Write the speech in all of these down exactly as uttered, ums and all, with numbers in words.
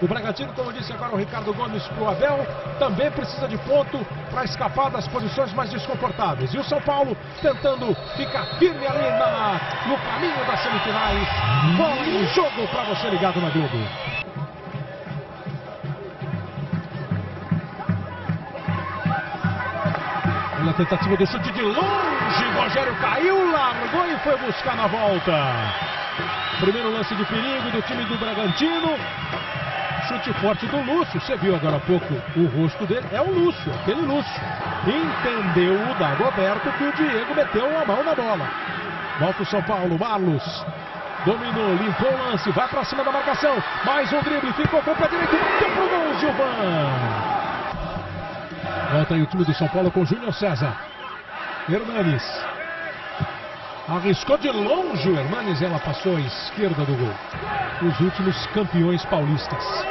O Bragantino, como eu disse agora, o Ricardo Gomes para o Abel, também precisa de ponto para escapar das posições mais desconfortáveis. E o São Paulo tentando ficar firme ali na, no caminho das semifinais. Bola em jogo para você ligado na Globo. Olha a tentativa do chute de longe, Rogério caiu, largou e foi buscar na volta. Primeiro lance de perigo do time do Bragantino. Chute forte do Lúcio, você viu agora há pouco o rosto dele, é o Lúcio, aquele Lúcio. Entendeu o Dagoberto que o Diego meteu a mão na bola. Volta o São Paulo, Marlos dominou, limpou o lance, vai pra cima da marcação. Mais um drible, ficou com o pé direito, bateu pro gol, Gilvan. Volta aí o time do São Paulo com Júnior César. Hernanes arriscou de longe o Hernanes, ela passou à esquerda do gol. Os últimos campeões paulistas.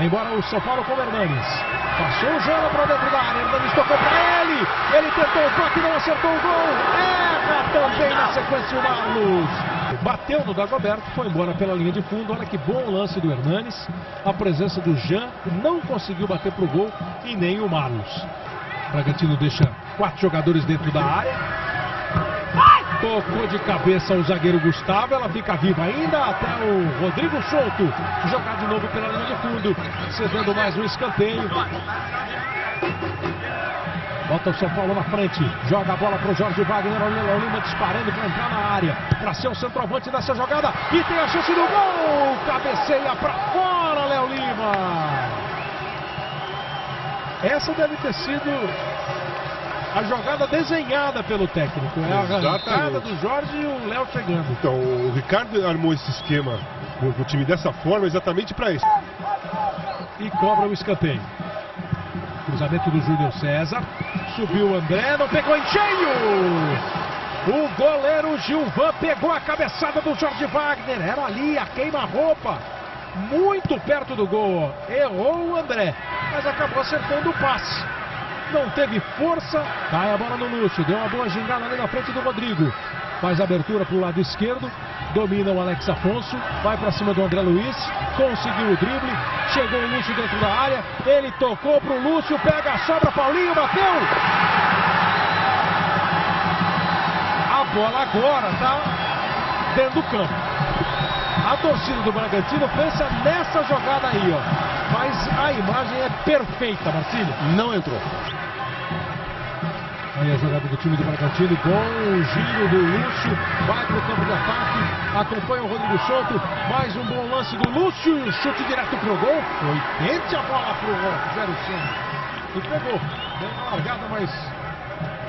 Embora o São Paulo com o Hernanes. Passou o Jean para dentro da área. Hernanes tocou para ele. Ele tentou o toque, não acertou o gol. Erra também na sequência o Marlos. Bateu no Dagoberto, foi embora pela linha de fundo. Olha que bom lance do Hernanes. A presença do Jean não conseguiu bater para o gol e nem o Marlos. O Bragantino deixa quatro jogadores dentro da área. Tocou de cabeça o zagueiro Gustavo, ela fica viva ainda até o Rodrigo Souto jogar de novo pela linha de fundo, cedendo mais um escanteio. Bota o São Paulo na frente, joga a bola para o Jorge Wagner, olha o Léo Lima disparando para entrar na área, para ser o centroavante dessa jogada e tem a chance do gol, cabeceia para fora Léo Lima. Essa deve ter sido a jogada desenhada pelo técnico, é a jogada do Jorge e o Léo chegando. Então, o Ricardo armou esse esquema com o time dessa forma exatamente para isso. E cobra o escanteio. Cruzamento do Júlio César, subiu o André, não pegou em cheio! O goleiro Gilvan pegou a cabeçada do Jorge Wagner, era ali a queima-roupa, muito perto do gol. Errou o André, mas acabou acertando o passe. Não teve força, cai a bola no Lúcio, deu uma boa gingada ali na frente do Rodrigo, faz abertura para o lado esquerdo, domina o Alex Afonso, vai para cima do André Luiz, conseguiu o drible, chegou o Lúcio dentro da área, ele tocou para o Lúcio, pega a sobra, Paulinho bateu! A bola agora tá dentro do campo. A torcida do Bragantino pensa nessa jogada aí, ó. Mas a imagem é perfeita, Marcílio. Não entrou. Aí a jogada do time do Bragantino, bom giro do Lúcio, vai para o campo de ataque, acompanha o Rodrigo Souto, mais um bom lance do Lúcio, chute direto para o gol, foi quente a bola para o Rogério Ceni. E pegou, deu uma largada, mas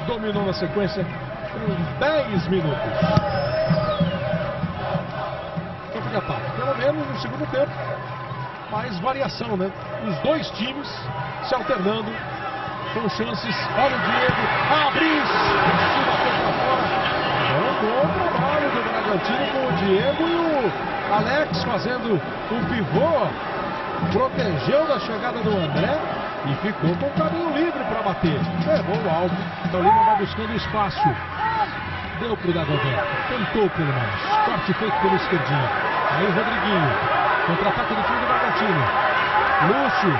dominou na sequência com dez minutos. Campo de ataque, pelo menos no segundo tempo. Mais variação, né? Os dois times se alternando com chances. Olha o Diego, abre isso, bateu pra fora. Bom trabalho do Bragantino com o Diego e o Alex fazendo o pivô. Protegeu da chegada do André e ficou com o caminho livre para bater. Levou o alvo. Então o Lima vai buscando espaço. Deu pro Dagoberto, tentou pelo menos. Corte feito pelo esquerdinho. Aí o Rodriguinho. Contra-ataque do time do Bragantino. Lúcio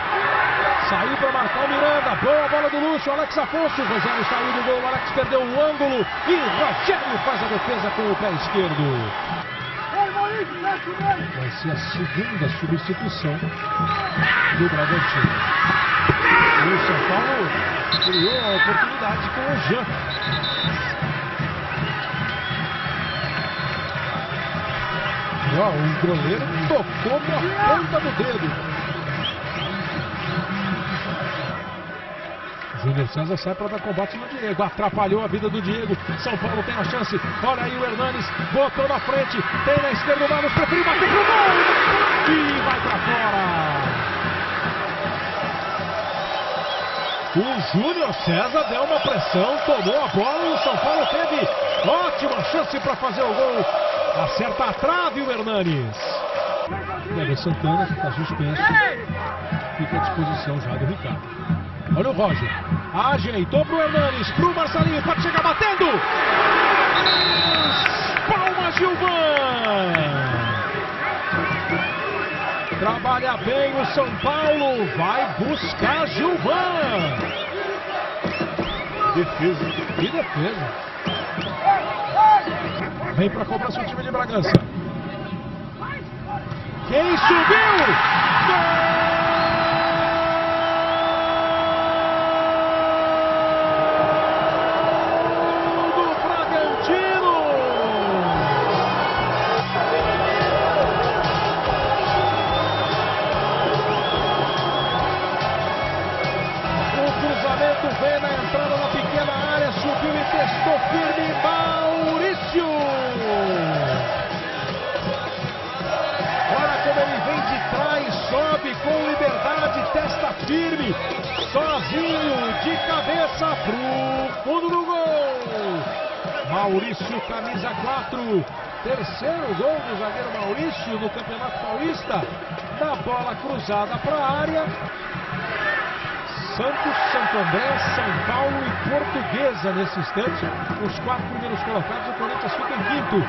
saiu para marcar o Miranda. Boa bola do Lúcio. Alex Afonso. Rogério saiu do gol. Alex perdeu o ângulo. E Rogério faz a defesa com o pé esquerdo. Vai ser a segunda substituição do Bragantino. E o São Paulo criou a oportunidade com o Jean. Ó, o goleiro tocou na ponta do dedo. Júnior César sai para dar combate no Diego. Atrapalhou a vida do Diego. São Paulo tem a chance. Olha aí o Hernanes. Botou na frente. Tem na esquerda o Marlos. Preferiu bater pro gol. E vai para fora. O Júnior César deu uma pressão. Tomou a bola. E o São Paulo teve ótima chance para fazer o gol. Acerta a trave o Hernanes. Léo Santana, que está suspenso, fica à disposição já do Ricardo. Olha o Roger. Ajeitou para o Hernanes, para o Marcelinho, pode chegar batendo. Palma, Gilvan. Trabalha bem o São Paulo, vai buscar Gilvan. Defesa, que defesa. Vem para cobrar seu time de Bragança. Quem subiu? Gol! Vem na entrada da pequena área, subiu e testou firme Maurício. Olha como ele vem de trás, sobe com liberdade, testa firme, sozinho, de cabeça pro fundo do gol. Maurício, camisa quatro, terceiro gol do zagueiro Maurício no Campeonato Paulista, na bola cruzada para a área. Santos, Santo André, São Paulo e Portuguesa nesse instante. Os quatro primeiros colocados, o Corinthians fica em quinto.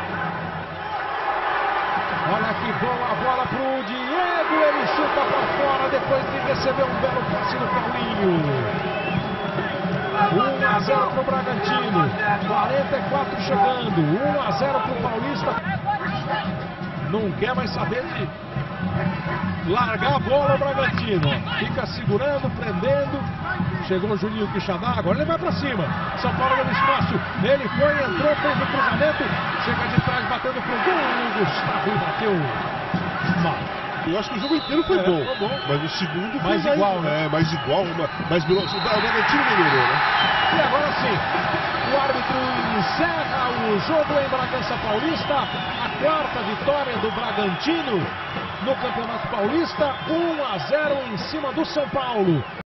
Olha que boa a bola para o Diego, ele chuta para fora depois de receber um belo passe do Paulinho. um a zero para o Bragantino, quarenta e quatro chegando, um a zero para o Paulista. Não quer mais saber de... largar a bola o Bragantino, fica segurando, prendendo. Chegou o Juninho Quixadá, agora ele vai pra cima. São Paulo deu espaço, ele foi, entrou, fez o cruzamento, chega de trás, batendo pro gol. Gustavo bateu mal. Eu acho que o jogo inteiro foi, é, bom. foi bom, mas o segundo foi mais igual, né? É, mais igual, mais velocidade. O Bragantino melhorou, né? E agora sim. O árbitro encerra o jogo em Bragança Paulista, a quarta vitória do Bragantino no Campeonato Paulista, um a zero em cima do São Paulo.